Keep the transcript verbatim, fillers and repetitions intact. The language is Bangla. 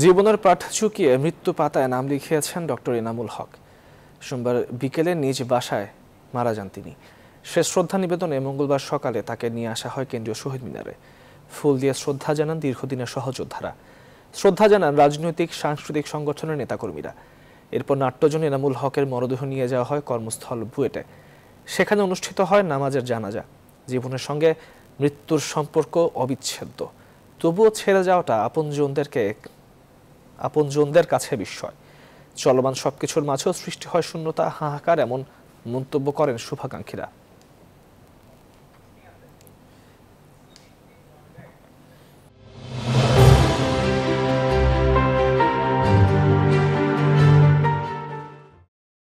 জীবনের পাঠ চুকিয়ে মৃত্যু পাতায় নাম লিখিয়েছেন ডক্টর এনামুল হক। সোমবার বিকেলে নিজ বাসায় মারা যান তিনি। শেষ শ্রদ্ধা নিবেদনে মঙ্গলবার সকালে তাকে নিয়ে আসা হয় কেন্দ্রীয় শহীদ মিনারে। ফুল দিয়ে শ্রদ্ধা জানান দীর্ঘদিনের সহযোদ্ধারা, শ্রদ্ধা জানান রাজনৈতিক সাংস্কৃতিক সংগঠনের নেতাকর্মীরা। এরপর নাট্যজন এনামুল হকের মরদেহ নিয়ে যাওয়া হয় কর্মস্থল বুয়েটে। সেখানে অনুষ্ঠিত হয় নামাজের জানাজা। জীবনের সঙ্গে মৃত্যুর সম্পর্ক অবিচ্ছেদ্য, তবুও ছেড়ে যাওয়াটা আপনজনদেরকে আপনজনদের কাছে বিস্ময়। চলমান সবকিছুর মাঝেও সৃষ্টি হয় শূন্যতা, হাহাকার, এমন মন্তব্য করেন শুভাকাঙ্ক্ষীরা।